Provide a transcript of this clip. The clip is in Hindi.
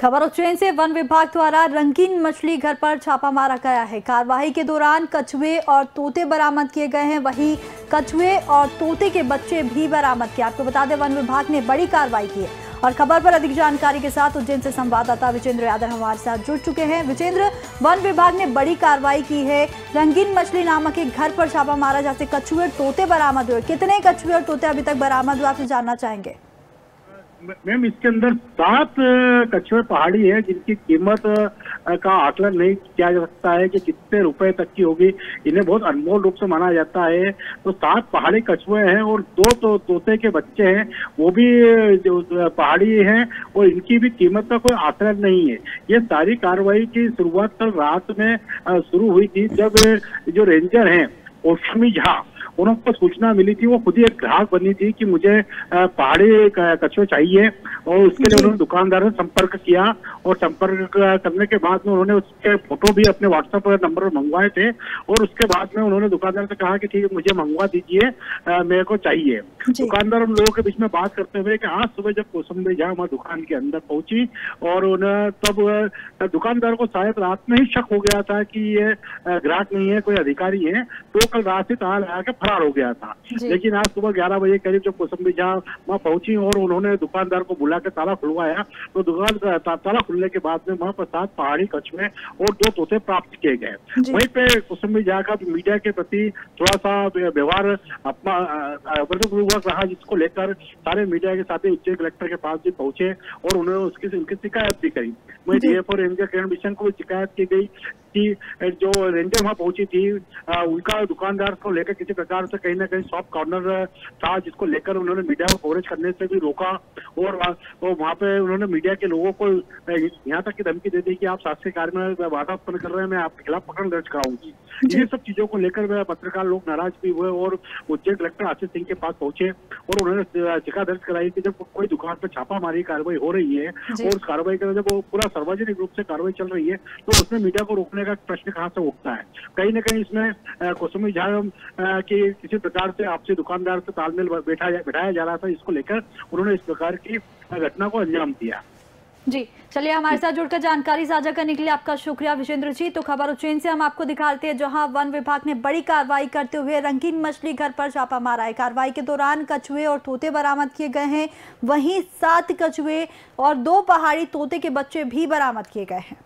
खबर उज्जैन से वन विभाग द्वारा रंगीन मछली घर पर छापा मारा गया है। कार्रवाई के दौरान कछुए और तोते बरामद किए गए हैं, वहीं कछुए और तोते के बच्चे भी बरामद किए। आपको बता दें वन विभाग ने बड़ी कार्रवाई की है। और खबर पर अधिक जानकारी के साथ उज्जैन से संवाददाता विजेंद्र यादव हमारे साथ जुड़ चुके हैं। विजेंद्र, वन विभाग ने बड़ी कार्रवाई की है, रंगीन मछली नामक एक घर पर छापा मारा जहां कछुए और तोते बरामद हुए। कितने कछुए और तोते अभी तक बरामद हुए, आपसे जानना चाहेंगे? मैम, इसके अंदर 7 कछुए पहाड़ी है जिनकी कीमत का आकलन नहीं किया जा सकता है कि कितने रुपए तक की होगी। इन्हें बहुत अनमोल रूप से माना जाता है। तो 7 पहाड़ी कछुए हैं और 2 तोते के बच्चे हैं, वो भी पहाड़ी हैं और इनकी भी कीमत का कोई आकलन नहीं है। ये सारी कार्रवाई की शुरुआत कल रात में शुरू हुई थी, जब जो रेंजर हैं ओश्मी झा, उनको सूचना मिली थी। वो खुद ही एक ग्राहक बनी थी कि मुझे पहाड़ी कछुए चाहिए और उसके लिए उन्होंने दुकानदार से संपर्क किया और संपर्क करने के बाद में उन्होंने उसके फोटो भी अपने व्हाट्सएप नंबर पर मंगवाए थे और उसके बाद में उन्होंने दुकानदार से कहा कि ठीक है, मुझे मंगवा दीजिए, मेरे को चाहिए। दुकानदार उन लोगों के बीच में बात करते हुए कि आज सुबह जब ओश्मी झा हमारे दुकान के अंदर पहुंची और उन्हें तब दुकानदार को शायद रात में ही शक हो गया था कि ये ग्राहक नहीं है, कोई अधिकारी है, तो कल रात से ताला लगा के हो गया था। लेकिन आज सुबह 11 बजे करीब जब ओश्मी झा वहाँ पहुंची और उन्होंने दुकानदार को बुला के ताला खुलवाया, तो दुकान ताला खुलने के बाद में वहाँ पर 7 पहाड़ी कछुए और 2 तोते प्राप्त किए गए। वहीं पे ओश्मी झा का मीडिया के प्रति थोड़ा सा व्यवहार अपना अवरोधपूर्वक रहा, जिसको लेकर सारे मीडिया के साथ उज्जैन कलेक्टर के पास भी पहुंचे और उन्होंने उनकी शिकायत भी करी। वही डीएफ और रेंजर किरण मिशन को भी शिकायत की गई कि जो रेंजर वहाँ पहुंची थी उनका दुकानदार को लेकर किसी प्रकार से कहीं ना कहीं शॉप कॉर्नर था, जिसको लेकर उन्होंने मीडिया को कवरेज करने से भी रोका और वहाँ पे उन्होंने मीडिया के लोगों को यहाँ तक की धमकी दे दी कि आप शासकीय कार्य में बाधा उत्पन्न कर रहे हैं, मैं आपके खिलाफ प्रकरण दर्ज कराऊंगी। ये सब चीजों को लेकर पत्रकार लोग नाराज भी हुए और उज्जैन कलेक्टर आशीष सिंह के पास पहुंचे और उन्होंने शिकायत दर्ज कराई कि जब कोई दुकान पर छापामारी कार्रवाई हो रही है और उस कार्रवाई के जब पूरा सार्वजनिक रूप से कार्रवाई चल रही है तो उसमें मीडिया को रोकने का प्रश्न कहाँ से उठता है। कहीं ना कहीं इसमें ओश्मी झा के किसी प्रकार से आपसी दुकानदार से तालमेल बैठाया जा रहा था, इसको लेकर उन्होंने इस प्रकार की घटना को अंजाम दिया। जी, चलिए, हमारे साथ जुड़कर जानकारी साझा करने के लिए आपका शुक्रिया विजेंद्र जी। तो खबर उज्जैन से हम आपको दिखाते हैं जहां वन विभाग ने बड़ी कार्रवाई करते हुए रंगीन मछली घर पर छापा मारा है। कार्रवाई के दौरान कछुए और तोते बरामद किए गए हैं, वहीं 7 कछुए और 2 पहाड़ी तोते के बच्चे भी बरामद किए गए हैं।